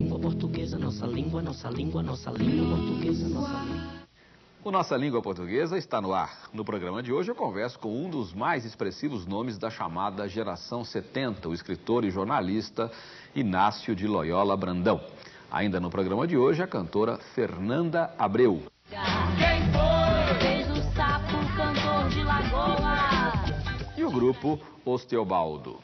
Língua portuguesa, nossa língua, nossa língua, nossa língua portuguesa, nossa língua. O Nossa Língua Portuguesa está no ar. No programa de hoje eu converso com um dos mais expressivos nomes da chamada geração 70, o escritor e jornalista Inácio de Loyola Brandão. Ainda no programa de hoje, a cantora Fernanda Abreu. Quem foi? Fez o sapo, cantor de Lagoa. E o grupo Osteobaldo.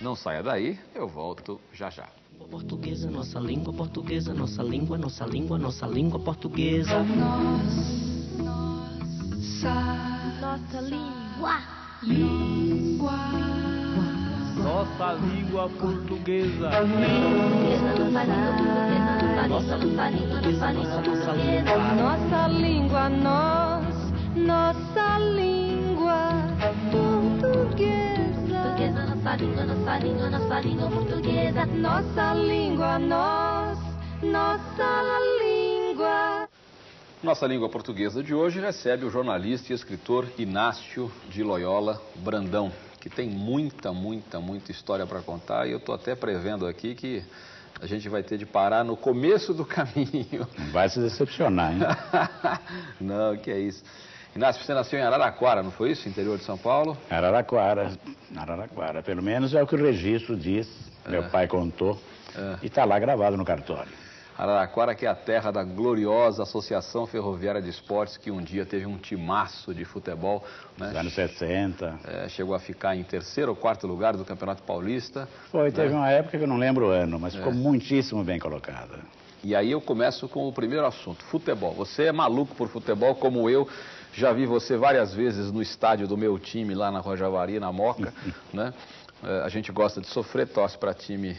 Não saia daí, eu volto já já. Portuguesa, nossa língua, portuguesa, nossa língua, nossa língua, nossa língua portuguesa. Nossa língua. Língua. Nossa língua portuguesa. Nossa língua, nossa língua portuguesa. Nossa língua, nossa língua, nossa língua portuguesa. Nossa língua, nossa língua. Nossa Língua Portuguesa de hoje recebe o jornalista e escritor Inácio de Loyola Brandão, que tem muita história para contar, e eu estou até prevendo aqui que a gente vai ter de parar no começo do caminho. Vai se decepcionar, hein? Não, que é isso. Inácio, você nasceu em Araraquara, não foi isso? Interior de São Paulo? Araraquara. Pelo menos é o que o registro diz, meu pai contou, e está lá gravado no cartório. Araraquara, que é a terra da gloriosa Associação Ferroviária de Esportes, que um dia teve um timaço de futebol. Nos anos 60. Chegou a ficar em terceiro ou quarto lugar do Campeonato Paulista. Foi, teve uma época que eu não lembro o ano, mas ficou muitíssimo bem colocada. E aí eu começo com o primeiro assunto, futebol. Você é maluco por futebol, como eu. Já vi você várias vezes no estádio do meu time, lá na Rojavari, na Moca, né? A gente gosta de sofrer, torce para time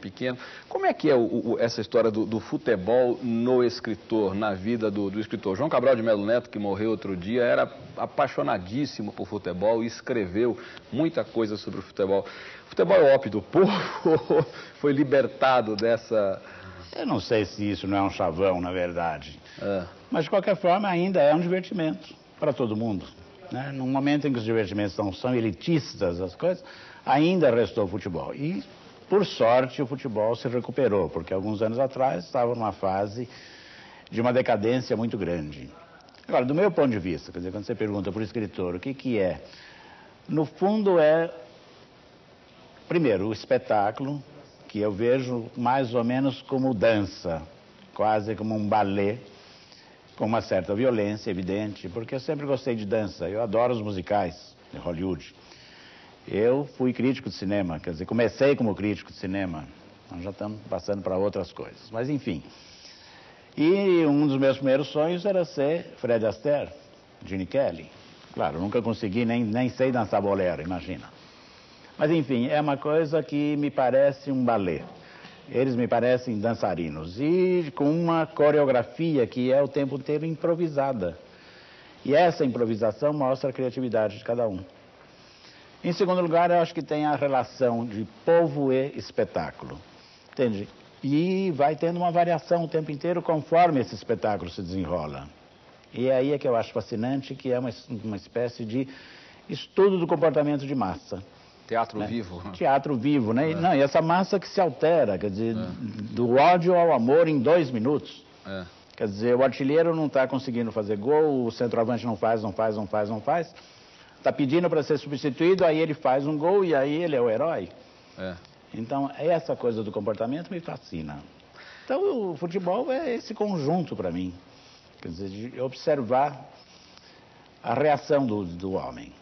pequeno. Como é que é essa história do futebol no escritor, na vida do escritor? João Cabral de Melo Neto, que morreu outro dia, era apaixonadíssimo por futebol e escreveu muita coisa sobre o futebol. O futebol é ópio do povo, foi libertado dessa... Eu não sei se isso não é um chavão, na verdade. Mas, de qualquer forma, ainda é um divertimento para todo mundo, né? Num momento em que os divertimentos são elitistas, as coisas, ainda restou o futebol. E, por sorte, o futebol se recuperou, porque alguns anos atrás estava numa fase de uma decadência muito grande. Agora, do meu ponto de vista, quer dizer, quando você pergunta para o escritor o que é, no fundo é, primeiro, o espetáculo, que eu vejo mais ou menos como dança, quase como um balé, com uma certa violência, evidente, porque eu sempre gostei de dança, eu adoro os musicais de Hollywood. Eu fui crítico de cinema, quer dizer, comecei como crítico de cinema, nós já estamos passando para outras coisas, mas enfim. E um dos meus primeiros sonhos era ser Fred Astaire, Gene Kelly. Claro, nunca consegui, nem sei dançar bolero, imagina. Mas, enfim, é uma coisa que me parece um balé. Eles me parecem dançarinos. E com uma coreografia que é o tempo inteiro improvisada. E essa improvisação mostra a criatividade de cada um. Em segundo lugar, eu acho que tem a relação de povo e espetáculo. Entende? E vai tendo uma variação o tempo inteiro conforme esse espetáculo se desenrola. E aí é que eu acho fascinante, que é uma espécie de estudo do comportamento de massa. Teatro, né? Vivo. Né? Teatro vivo, né? É. Não, e essa massa que se altera, quer dizer, do ódio ao amor em 2 minutos. É. Quer dizer, o artilheiro não está conseguindo fazer gol, o centroavante não faz. Está pedindo para ser substituído, aí ele faz um gol e aí ele é o herói. É. Então, essa coisa do comportamento me fascina. Então, o futebol é esse conjunto para mim. Quer dizer, de observar a reação do homem.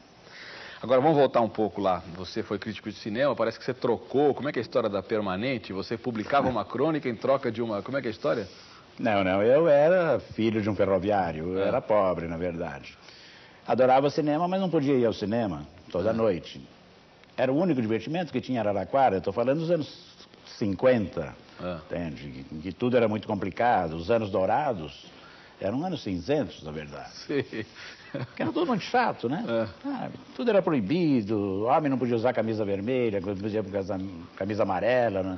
Agora, vamos voltar um pouco lá. Você foi crítico de cinema, parece que você trocou. Como é que é a história da permanente? Você publicava uma crônica em troca de uma... Como é que é a história? Não. Eu era filho de um ferroviário. Eu era pobre, na verdade. Adorava cinema, mas não podia ir ao cinema toda noite. Era o único divertimento que tinha em Araraquara. Eu estou falando dos anos 50, entende? Que tudo era muito complicado. Os anos dourados... Eram anos cinzentos, na verdade. Sim. Porque era tudo muito chato, né? É. Tudo era proibido, o homem não podia usar camisa vermelha, não podia usar camisa amarela, né?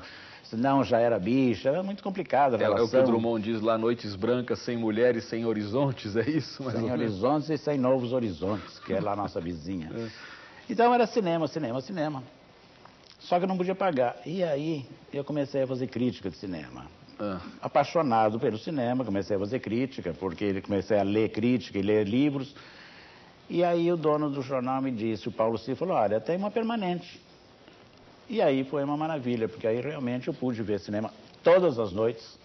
Não, já era bicha, era muito complicada a relação. É o que o Drummond diz lá, noites brancas, sem mulheres, sem horizontes, é isso? Mais sem horizontes e sem novos horizontes, que é lá a nossa vizinha. É. Então era cinema, cinema, cinema. Só que eu não podia pagar. E aí eu comecei a fazer crítica de cinema. Apaixonado pelo cinema, comecei a fazer crítica, porque comecei a ler crítica e ler livros. E aí o dono do jornal me disse, o Paulo Cifre, falou, olha, tem uma permanente. E aí foi uma maravilha, porque aí realmente eu pude ver cinema todas as noites,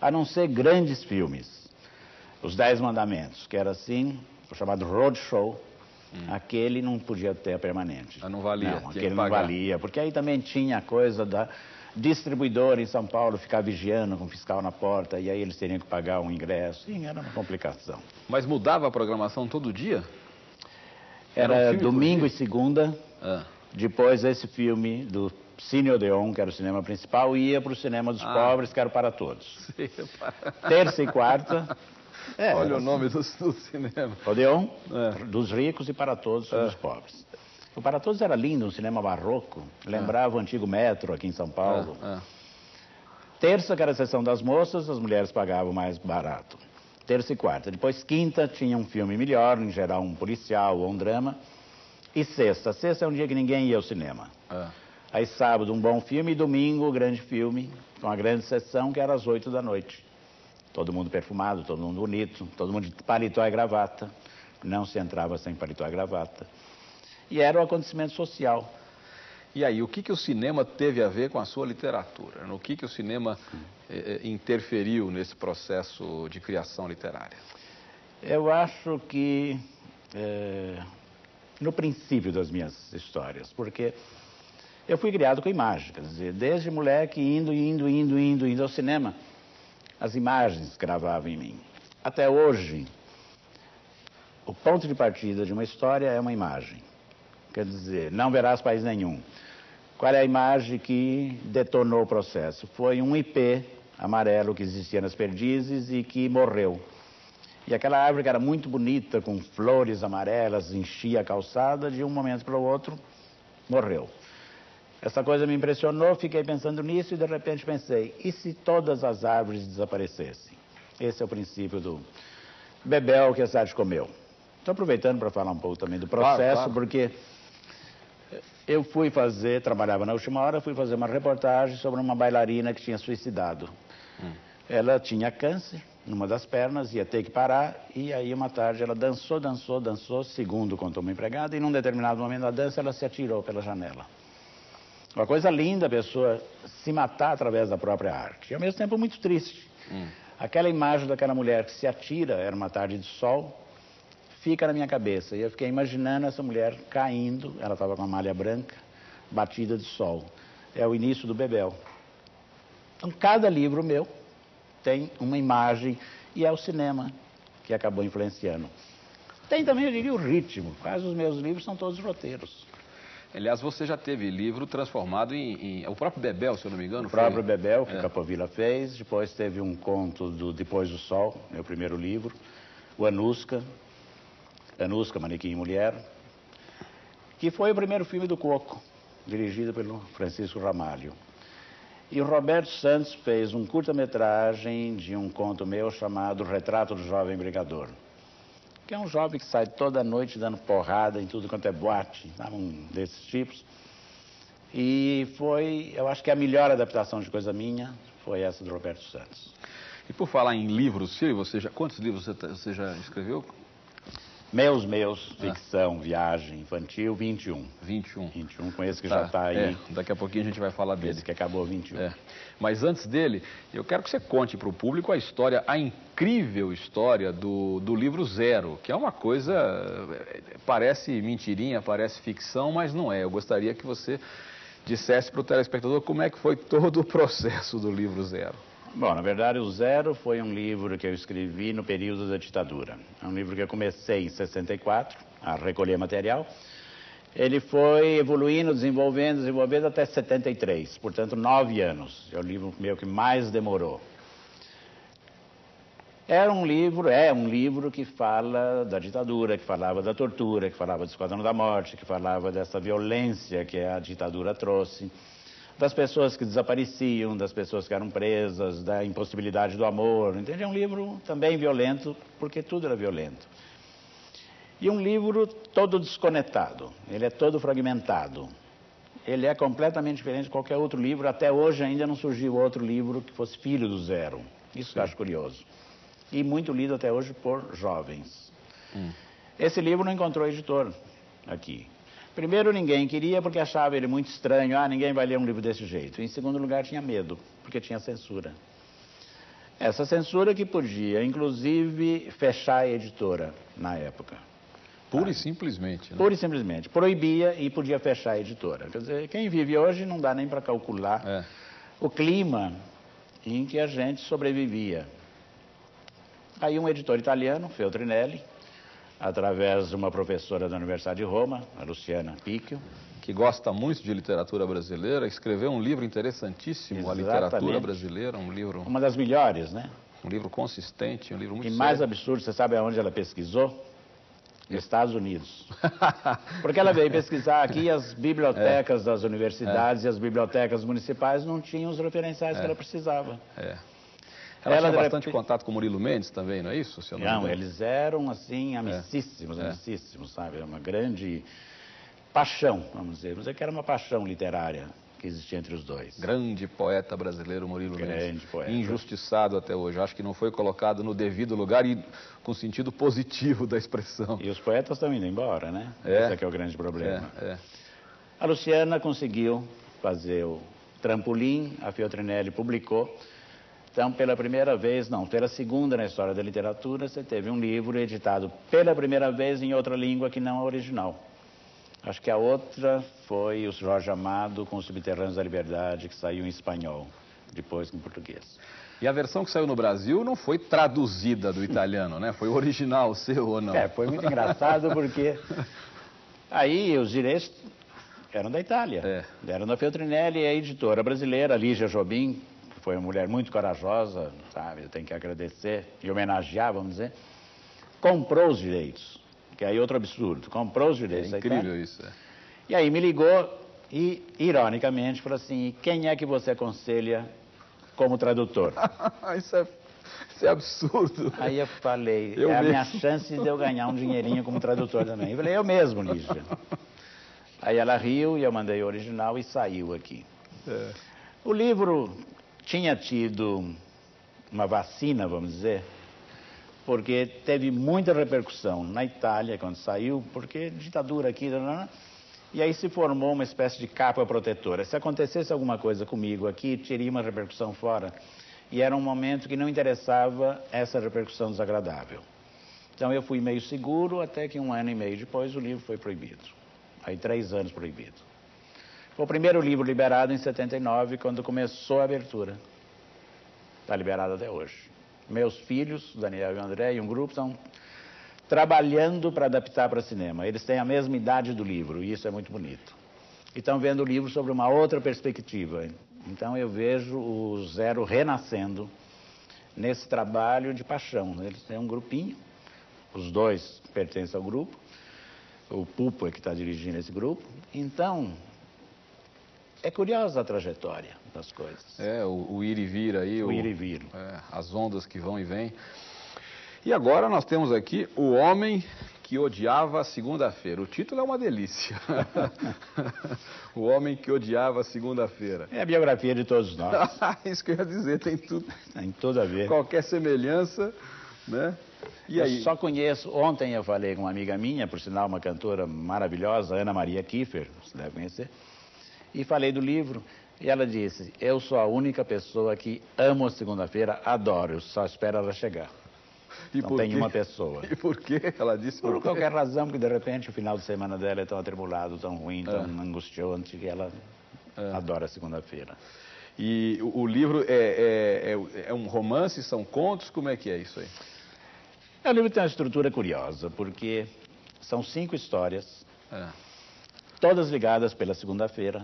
a não ser grandes filmes. Os 10 Mandamentos, que era assim, o chamado Roadshow, aquele não podia ter a permanente. Ah, não valia? Não, aquele não valia, porque aí também tinha a coisa da distribuidora em São Paulo ficar vigiando com o fiscal na porta, e aí eles teriam que pagar um ingresso, sim, era uma complicação. Mas mudava a programação todo dia? Era domingo e segunda... Ah. Depois, esse filme do Cine Odeon, que era o cinema principal, ia para o cinema dos pobres, que era para todos. Terça e quarta... É, olha o nome do cinema. Odeon, dos ricos e para todos, dos pobres. O Para Todos era lindo, um cinema barroco, lembrava o antigo Metro aqui em São Paulo. Terça, que era a sessão das moças, as mulheres pagavam mais barato. Terça e quarta. Depois, quinta, tinha um filme melhor, em geral um policial ou um drama. E sexta. Sexta é um dia que ninguém ia ao cinema. Aí sábado um bom filme e domingo o grande filme, com a grande sessão que era às 20h. Todo mundo perfumado, todo mundo bonito, todo mundo de paletó e gravata. Não se entrava sem paletó e gravata. E era um acontecimento social. E aí, o que que o cinema teve a ver com a sua literatura? No que o cinema interferiu nesse processo de criação literária? Eu acho que... no princípio das minhas histórias, porque eu fui criado com imagem, quer dizer, desde moleque indo ao cinema, as imagens gravavam em mim. Até hoje, o ponto de partida de uma história é uma imagem, quer dizer, não verás país nenhum. Qual é a imagem que detonou o processo? Foi um ipê amarelo que existia nas Perdizes e que morreu. E aquela árvore que era muito bonita, com flores amarelas, enchia a calçada, de um momento para o outro, morreu. Essa coisa me impressionou, fiquei pensando nisso e de repente pensei, e se todas as árvores desaparecessem? Esse é o princípio do Bebel que a Sade comeu. Estou aproveitando para falar um pouco também do processo, claro. Porque eu fui fazer, trabalhava na Última Hora, fui fazer uma reportagem sobre uma bailarina que tinha suicidado. Ela tinha câncer numa das pernas, ia ter que parar, e aí uma tarde ela dançou, segundo contou uma empregada, e num determinado momento da dança ela se atirou pela janela. Uma coisa linda a pessoa se matar através da própria arte, e ao mesmo tempo muito triste. Aquela imagem daquela mulher que se atira, era uma tarde de sol, fica na minha cabeça, e eu fiquei imaginando essa mulher caindo, ela estava com a malha branca, batida de sol. É o início do Bebel. Então cada livro meu tem uma imagem, e é o cinema que acabou influenciando. Tem também, eu diria, o ritmo. Quase os meus livros são todos roteiros. Aliás, você já teve livro transformado em... O próprio Bebel, se eu não me engano, O próprio Bebel, que o Capovila fez. Depois teve um conto do Depois do Sol, meu primeiro livro. O Anusca, Manequim e Mulher, que foi o primeiro filme do Coco, dirigido pelo Francisco Ramalho. E o Roberto Santos fez um curta-metragem de um conto meu chamado Retrato do Jovem Brigador, que é um jovem que sai toda noite dando porrada em tudo quanto é boate, sabe? Um desses tipos. E foi, eu acho que a melhor adaptação de coisa minha foi essa do Roberto Santos. E por falar em livros, quantos livros você já escreveu? Meus, ficção, viagem, infantil, 21. 21, com esse que já está aí. Daqui a pouquinho a gente vai falar dele. Esse que acabou 21. Mas antes dele, eu quero que você conte para o público a história, a incrível história do livro Zero, que é uma coisa, parece mentirinha, parece ficção, mas não é. Eu gostaria que você dissesse para o telespectador como é que foi todo o processo do livro Zero. Bom, na verdade, o Zero foi um livro que eu escrevi no período da ditadura. É um livro que eu comecei em 64, a recolher material. Ele foi evoluindo, desenvolvendo até 73, portanto, 9 anos. É o livro meu que mais demorou. É um livro que fala da ditadura, que falava da tortura, que falava do Esquadrão da Morte, que falava dessa violência que a ditadura trouxe. das pessoas que desapareciam, das pessoas que eram presas, da impossibilidade do amor, entende? É um livro também violento, porque tudo era violento. E um livro todo desconectado, ele é todo fragmentado. Ele é completamente diferente de qualquer outro livro, até hoje ainda não surgiu outro livro que fosse filho do zero. Isso que eu acho curioso. E muito lido até hoje por jovens. Esse livro não encontrou editor aqui. Primeiro, ninguém queria porque achava ele muito estranho. Ah, ninguém vai ler um livro desse jeito. Em segundo lugar, tinha medo, porque tinha censura. Essa censura que podia, inclusive, fechar a editora na época. Pura e simplesmente, né? Pura e simplesmente. Proibia e podia fechar a editora. Quer dizer, quem vive hoje não dá nem para calcular o clima em que a gente sobrevivia. Aí um editor italiano, Feltrinelli, através de uma professora da Universidade de Roma, a Luciana Picchio, que gosta muito de literatura brasileira, escreveu um livro interessantíssimo, exatamente, A Literatura Brasileira, um livro... Uma das melhores, né? Um livro consistente, um livro muito sério. E mais absurdo, você sabe aonde ela pesquisou? Nos Estados Unidos. Porque ela veio pesquisar aqui e as bibliotecas das universidades e as bibliotecas municipais não tinham os referenciais que ela precisava. Ela tinha bastante contato com o Murilo Mendes também, não é isso? Seu nome não, eles eram assim, amicíssimos, amicíssimos, sabe? Era uma grande paixão, vamos dizer. Vamos dizer que era uma paixão literária que existia entre os dois. Grande poeta brasileiro Murilo Mendes. Grande poeta. Injustiçado até hoje. Acho que não foi colocado no devido lugar e com sentido positivo da expressão. E os poetas estão indo embora, né? Esse é que é o grande problema. A Luciana conseguiu fazer o trampolim, a Feltrinelli publicou. Então, pela primeira vez, não, pela segunda na história da literatura, você teve um livro editado pela primeira vez em outra língua que não a original. Acho que a outra foi o Jorge Amado com Os Subterrâneos da Liberdade, que saiu em espanhol, depois em português. E a versão que saiu no Brasil não foi traduzida do italiano, né? Foi original seu ou não? Foi muito engraçado porque aí os direitos eram da Itália, eram da Feltrinelli, e a editora brasileira, Lígia Jobim, foi uma mulher muito corajosa, sabe, eu tenho que agradecer e homenagear, vamos dizer, comprou os direitos, que aí é outro absurdo, comprou os direitos. É incrível isso. E aí me ligou e, ironicamente, falou assim, quem é que você aconselha como tradutor? Isso é absurdo. Aí eu falei, a minha chance de eu ganhar um dinheirinho como tradutor também. Eu falei, eu mesmo, Lígia. Aí ela riu e eu mandei o original e saiu aqui. O livro... tinha tido uma vacina, vamos dizer, porque teve muita repercussão na Itália quando saiu, porque ditadura aqui, e aí se formou uma espécie de capa protetora. Se acontecesse alguma coisa comigo aqui, teria uma repercussão fora. E era um momento que não interessava essa repercussão desagradável. Então eu fui meio seguro, até que 1 ano e meio depois o livro foi proibido. Aí 3 anos proibido. Foi o primeiro livro liberado em 79, quando começou a abertura. Está liberado até hoje. Meus filhos, Daniel e André, e um grupo, estão trabalhando para adaptar para cinema. Eles têm a mesma idade do livro, e isso é muito bonito. E estão vendo o livro sobre uma outra perspectiva. Então eu vejo o Zero renascendo nesse trabalho de paixão. Eles têm um grupinho, os dois pertencem ao grupo. O Pupo é que está dirigindo esse grupo. Então... é curiosa a trajetória das coisas. O ir e vir aí. O ir e vir. As ondas que vão e vêm. E agora nós temos aqui O Homem que Odiava a Segunda-feira. O título é uma delícia. O Homem que Odiava a Segunda-feira. É a biografia de todos nós. Isso que eu ia dizer, tem tudo. Tem tudo a ver. Qualquer semelhança, né? E aí? Eu só conheço... Ontem eu falei com uma amiga minha, por sinal uma cantora maravilhosa, Ana Maria Kiefer, você deve conhecer... e falei do livro, e ela disse, eu sou a única pessoa que amo a segunda-feira, adoro, eu só espero ela chegar. E não tem uma pessoa. E por quê? Ela disse por qualquer razão, porque de repente o final de semana dela é tão atribulado, tão ruim, tão angustiante, que ela adora a segunda-feira. E o livro é um romance, são contos, como é que é isso aí? O livro tem uma estrutura curiosa, porque são 5 histórias... todas ligadas pela segunda-feira,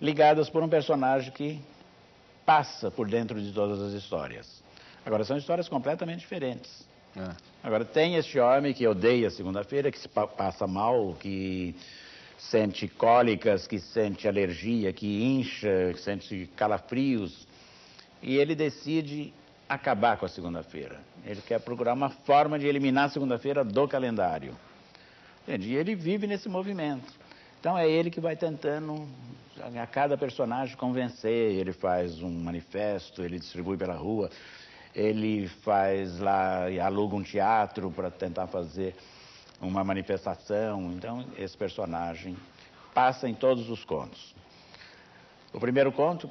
ligadas por um personagem que passa por dentro de todas as histórias. Agora, são histórias completamente diferentes. Agora, tem este homem que odeia a segunda-feira, que se passa mal, que sente cólicas, que sente alergia, que incha, que sente calafrios. E ele decide acabar com a segunda-feira. Ele quer procurar uma forma de eliminar a segunda-feira do calendário. Entende? E ele vive nesse movimento. Então é ele que vai tentando, a cada personagem, convencer. Ele faz um manifesto, ele distribui pela rua, ele faz lá e aluga um teatro para tentar fazer uma manifestação. Então esse personagem passa em todos os contos. O primeiro conto,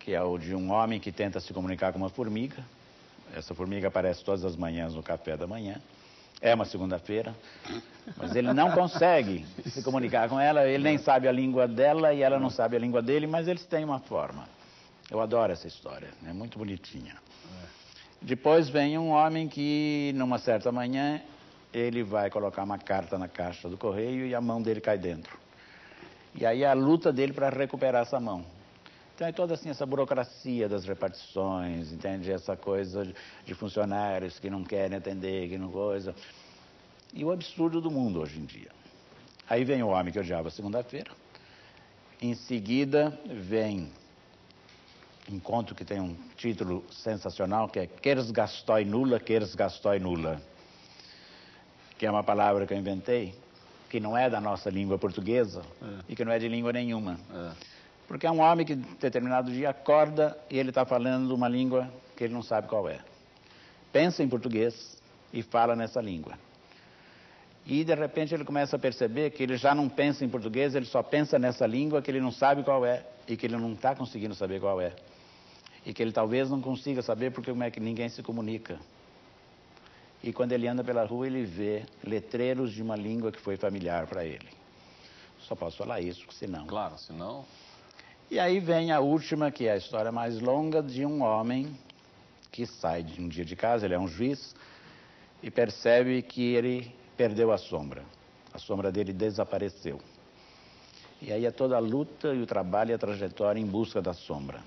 que é o de um homem que tenta se comunicar com uma formiga. Essa formiga aparece todas as manhãs no café da manhã. É uma segunda-feira, mas ele não consegue se comunicar com ela. Ele nem sabe a língua dela e ela não sabe a língua dele, mas eles têm uma forma. Eu adoro essa história, é muito bonitinha. Depois vem um homem que, numa certa manhã, ele vai colocar uma carta na caixa do correio e a mão dele cai dentro. E aí a luta dele para recuperar essa mão. Então é toda assim essa burocracia das repartições, entende? Essa coisa de funcionários que não querem atender, que não coisa. E o absurdo do mundo hoje em dia. Aí vem o homem que odiava segunda-feira. Em seguida vem um conto que tem um título sensacional, que é Queres Gastói Nula, Queres Gastói Nula. Que é uma palavra que eu inventei, que não é da nossa língua portuguesa e que não é de língua nenhuma. Porque é um homem que, em determinado dia, acorda e ele está falando uma língua que ele não sabe qual é. Pensa em português e fala nessa língua. E, de repente, ele começa a perceber que ele já não pensa em português, ele só pensa nessa língua que ele não sabe qual é e que ele não está conseguindo saber qual é. E que ele talvez não consiga saber porque como é que ninguém se comunica. E quando ele anda pela rua, ele vê letreiros de uma língua que foi familiar para ele. Só posso falar isso, porque senão... Claro, senão... E aí vem a última, que é a história mais longa, de um homem que sai de um dia de casa, ele é um juiz, e percebe que ele perdeu a sombra. A sombra dele desapareceu. E aí é toda a luta e o trabalho e a trajetória em busca da sombra.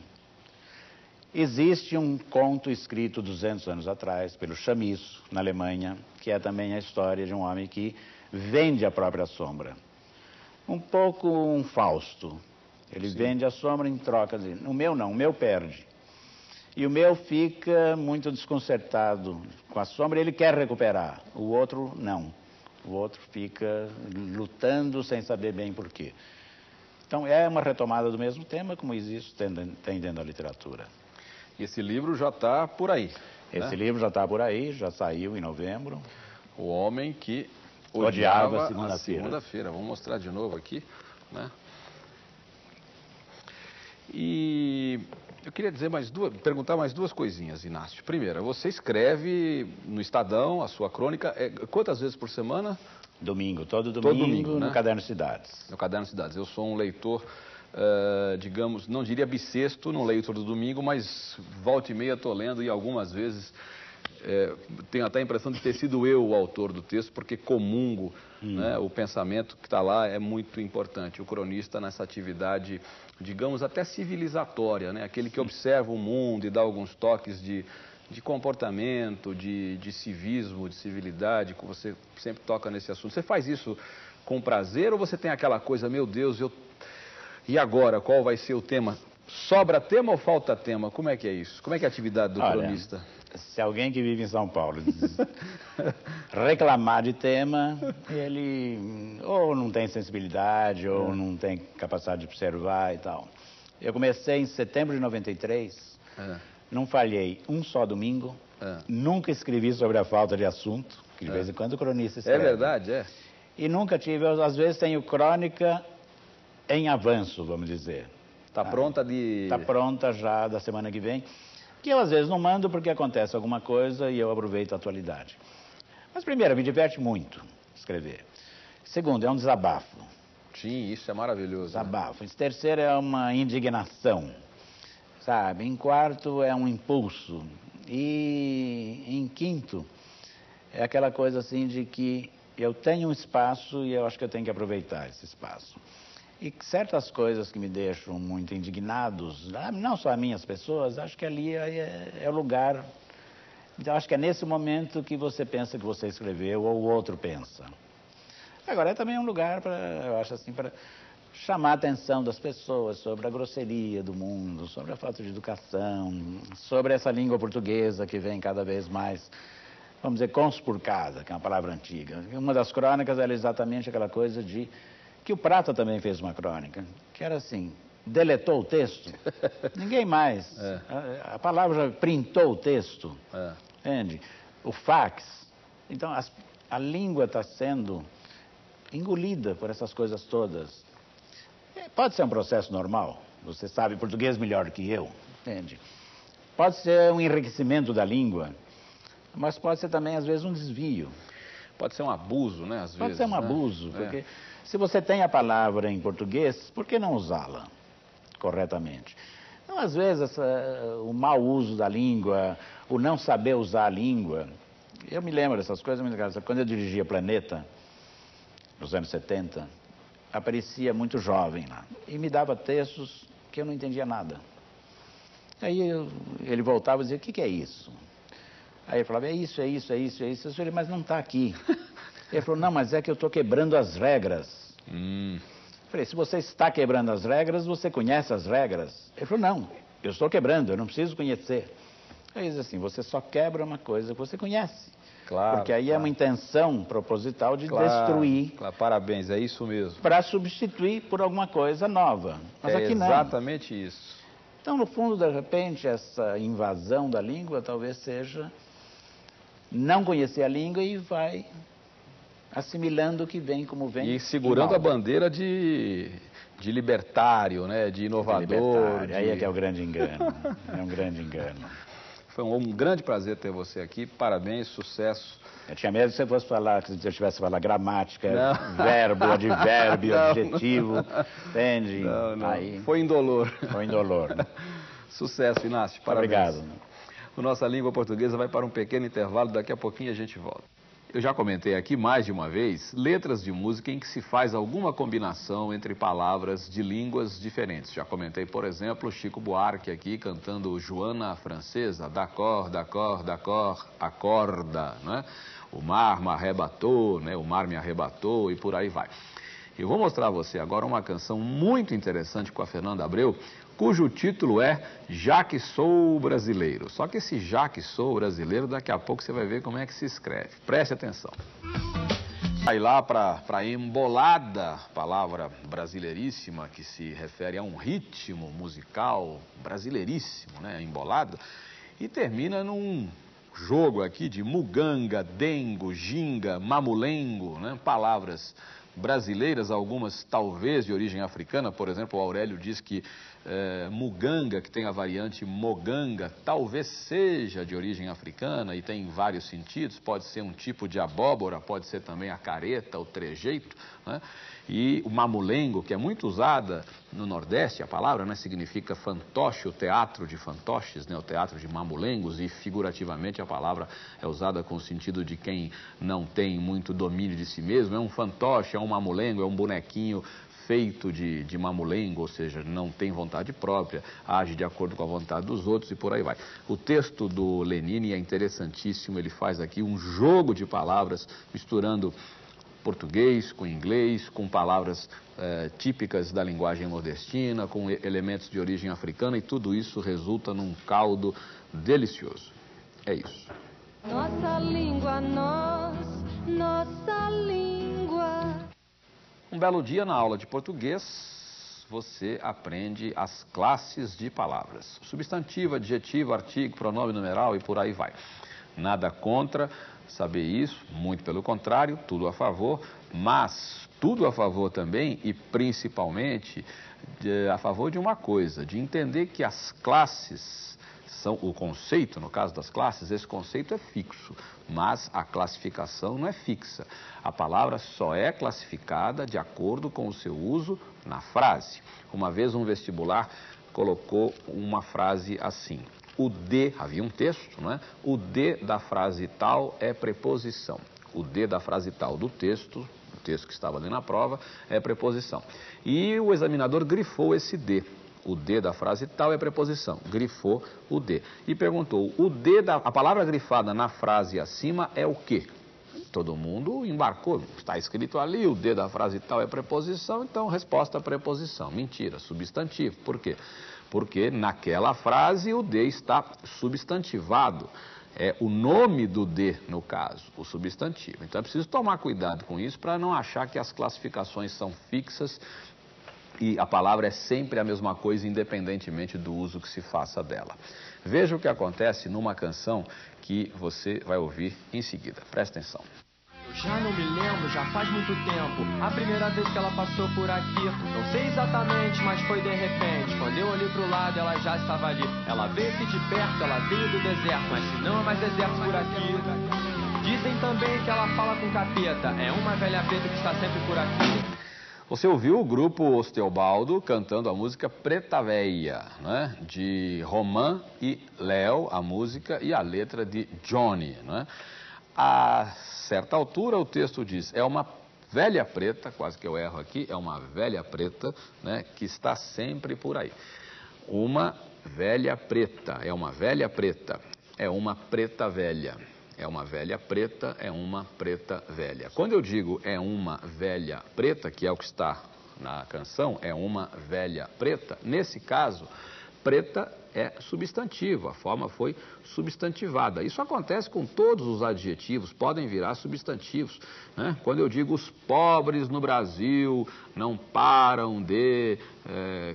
Existe um conto escrito 200 anos atrás, pelo Chamisso, na Alemanha, que é também a história de um homem que vende a própria sombra. Um pouco um Fausto. Ele Sim. vende a sombra em troca de... O meu não, o meu perde. E o meu fica muito desconcertado com a sombra, ele quer recuperar. O outro não. O outro fica lutando sem saber bem por quê. Então é uma retomada do mesmo tema, como existe, tem dentro da literatura. E esse livro já está por aí. Esse livro já está por aí, já saiu em novembro. O homem que odiava a segunda-feira. Vamos mostrar de novo aqui, né? E eu queria dizer perguntar mais duas coisinhas, Inácio. Primeira, você escreve no Estadão a sua crônica, quantas vezes por semana? Domingo, todo domingo no Caderno Cidades. No Caderno Cidades. Eu sou um leitor, digamos, não diria bissexto, não leio todo domingo, mas volta e meia estou lendo e algumas vezes tenho até a impressão de ter sido eu o autor do texto, porque comungo, né, o pensamento que está lá é muito importante. O cronista nessa atividade... digamos, até civilizatória, né? Aquele que observa o mundo e dá alguns toques de comportamento, de civismo, de civilidade, que você sempre toca nesse assunto. Você faz isso com prazer ou você tem aquela coisa, meu Deus, e agora, qual vai ser o tema? Sobra tema ou falta tema? Como é que é isso? Como é que é a atividade do cronista? Se alguém que vive em São Paulo reclamar de tema, ele ou não tem sensibilidade, ou não tem capacidade de observar e tal. Eu comecei em setembro de 93, não falhei um só domingo, nunca escrevi sobre a falta de assunto, que de vez em quando o cronista escreve. É verdade, é. E nunca tive, às vezes tenho crônica em avanço, vamos dizer. Está pronta de... Está pronta já da semana que vem. Que eu às vezes não mando porque acontece alguma coisa e eu aproveito a atualidade. Mas primeiro, me diverte muito escrever. Segundo, é um desabafo. Sim, isso é maravilhoso. Desabafo. Né? Terceiro, é uma indignação, sabe? Em quarto, é um impulso. E em quinto, é aquela coisa assim de que eu tenho um espaço e eu acho que eu tenho que aproveitar esse espaço. E certas coisas que me deixam muito indignados, não só a mim, as pessoas, acho que ali é o lugar. Então, acho que é nesse momento que você pensa que você escreveu ou o outro pensa. Agora é também um lugar para, eu acho assim, para chamar a atenção das pessoas sobre a grosseria do mundo, sobre a falta de educação, sobre essa língua portuguesa que vem cada vez mais, vamos dizer, conspurcada, que é uma palavra antiga. Uma das crônicas era exatamente aquela coisa de... que o Prata também fez uma crônica, que era assim, deletou o texto, ninguém mais. É. A palavra printou o texto, é. Entende? O fax. Então, a língua está sendo engolida por essas coisas todas. Pode ser um processo normal, você sabe português melhor que eu, entende? Pode ser um enriquecimento da língua, mas pode ser também, às vezes, um desvio. Pode ser um abuso, né, às vezes. Pode ser um abuso, porque se você tem a palavra em português, por que não usá-la corretamente? Então, às vezes, o mau uso da língua, o não saber usar a língua... Eu me lembro dessas coisas, quando eu dirigia Planeta, nos anos 70, aparecia muito jovem lá, e me dava textos que eu não entendia nada. Aí ele voltava e dizia, o que é isso? Aí eu falava, é isso. Eu falei, mas não está aqui. Ele falou, não, mas é que eu estou quebrando as regras. Eu falei, se você está quebrando as regras, você conhece as regras. Ele falou, não, eu estou quebrando, eu não preciso conhecer. Aí diz assim, você só quebra uma coisa que você conhece. Claro. Porque aí é uma intenção proposital de destruir. Claro, parabéns, é isso mesmo. Para substituir por alguma coisa nova. Mas aqui não. É exatamente isso. Então, no fundo, de repente, essa invasão da língua talvez seja... não conhecer a língua e vai assimilando o que vem como vem. E segurando a bandeira de libertário, né? De inovador. Aí é que é o grande engano. É um grande engano. Foi um grande prazer ter você aqui. Parabéns, sucesso. Eu tinha medo que você fosse falar, que eu tivesse falado gramática, não. Verbo, advérbio, não, adjetivo. Entende? Não. Aí... foi indolor. Foi indolor. Né? Sucesso, Inácio. Parabéns. Obrigado. O Nossa Língua Portuguesa vai para um pequeno intervalo, daqui a pouquinho a gente volta. Eu já comentei aqui mais de uma vez letras de música em que se faz alguma combinação entre palavras de línguas diferentes. Já comentei, por exemplo, Chico Buarque aqui cantando Joana a Francesa, da cor, acorda, né? O mar me arrebatou, né? O mar me arrebatou e por aí vai. Eu vou mostrar a você agora uma canção muito interessante com a Fernanda Abreu, cujo título é Já Que Sou Brasileiro. Só que esse Já Que Sou Brasileiro, daqui a pouco você vai ver como é que se escreve. Preste atenção. Vai lá para embolada, palavra brasileiríssima, que se refere a um ritmo musical brasileiríssimo, né? Embolada. E termina num jogo aqui de muganga, dengo, jinga, mamulengo, né? Palavras brasileiras, algumas talvez de origem africana. Por exemplo, o Aurélio diz que muganga, que tem a variante moganga, talvez seja de origem africana e tem vários sentidos. Pode ser um tipo de abóbora, pode ser também a careta, o trejeito, né? E o mamulengo, que é muito usada no Nordeste, a palavra, né, significa fantoche, o teatro de fantoches, né, o teatro de mamulengos, e figurativamente a palavra é usada com o sentido de quem não tem muito domínio de si mesmo. É um fantoche, é um mamulengo, é um bonequinho feito de mamulengo, ou seja, não tem vontade própria, age de acordo com a vontade dos outros e por aí vai. O texto do Lenine é interessantíssimo, ele faz aqui um jogo de palavras, misturando português com inglês, com palavras típicas da linguagem nordestina, com elementos de origem africana, e tudo isso resulta num caldo delicioso. É isso. Nossa língua, nossa língua. Um belo dia na aula de português, você aprende as classes de palavras. Substantivo, adjetivo, artigo, pronome numeral e por aí vai. Nada contra saber isso, muito pelo contrário, tudo a favor, mas tudo a favor também e principalmente a favor de uma coisa, de entender que as classes são, o conceito, no caso das classes, esse conceito é fixo, mas a classificação não é fixa. A palavra só é classificada de acordo com o seu uso na frase. Uma vez um vestibular colocou uma frase assim... O D, havia um texto, né? O D da frase tal é preposição. O D da frase tal do texto, o texto que estava ali na prova, é preposição. E o examinador grifou esse D. O D da frase tal é preposição. Grifou o D. E perguntou, a palavra grifada na frase acima é o quê? Todo mundo embarcou, está escrito ali, o D da frase tal é preposição, então resposta preposição. Mentira, substantivo. Por quê? Porque naquela frase o D está substantivado. É o nome do D, no caso, o substantivo. Então é preciso tomar cuidado com isso para não achar que as classificações são fixas e a palavra é sempre a mesma coisa, independentemente do uso que se faça dela. Veja o que acontece numa canção que você vai ouvir em seguida. Presta atenção. Já não me lembro, já faz muito tempo, a primeira vez que ela passou por aqui. Não sei exatamente, mas foi de repente. Quando eu olhei pro lado, ela já estava ali. Ela veio aqui de perto, ela veio do deserto, mas se não é mais deserto por aqui. Dizem também que ela fala com capeta, é uma velha preta que está sempre por aqui. Você ouviu o grupo Osteobaldo cantando a música Preta Véia, né? De Romã e Léo, a música e a letra de Johnny, né? A certa altura, o texto diz, é uma velha preta, quase que eu erro aqui, é uma velha preta, né, que está sempre por aí. Uma velha preta, é uma velha preta, é uma preta velha, é uma velha preta, é uma preta velha. Quando eu digo é uma velha preta, que é o que está na canção, é uma velha preta, nesse caso, preta é substantivo, a forma foi substantivada. Isso acontece com todos os adjetivos, podem virar substantivos, né? Quando eu digo os pobres no Brasil não param de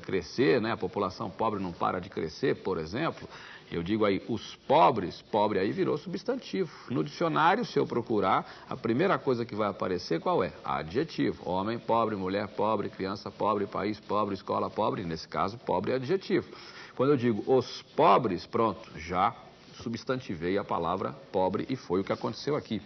crescer, né? A população pobre não para de crescer, por exemplo, eu digo aí os pobres, pobre aí virou substantivo. No dicionário, se eu procurar, a primeira coisa que vai aparecer qual é? Adjetivo. Homem pobre, mulher pobre, criança pobre, país pobre, escola pobre, nesse caso pobre é adjetivo. Quando eu digo os pobres, pronto, já substantivei a palavra pobre e foi o que aconteceu aqui.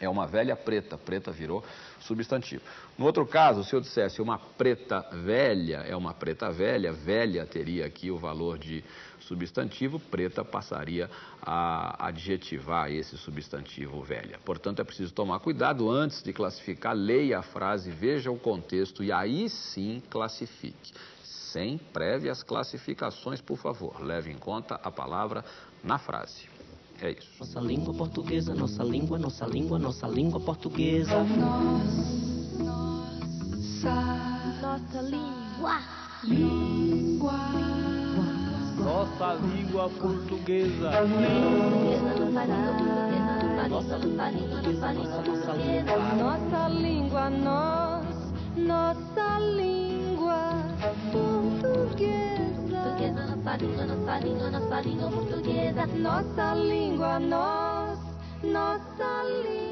É uma velha preta, preta virou substantivo. No outro caso, se eu dissesse uma preta velha, é uma preta velha, velha teria aqui o valor de substantivo, preta passaria a adjetivar esse substantivo velha. Portanto, é preciso tomar cuidado antes de classificar, leia a frase, veja o contexto e aí sim classifique. Sem prévias classificações, por favor. Leve em conta a palavra na frase. É isso. Nossa língua portuguesa, nossa língua, nossa língua, nossa língua portuguesa. Nossa língua. Língua. Nossa língua portuguesa. Nossa língua, nossa língua. Portuguesa, nossa língua, nossa língua portuguesa. Nossa língua, nossa língua.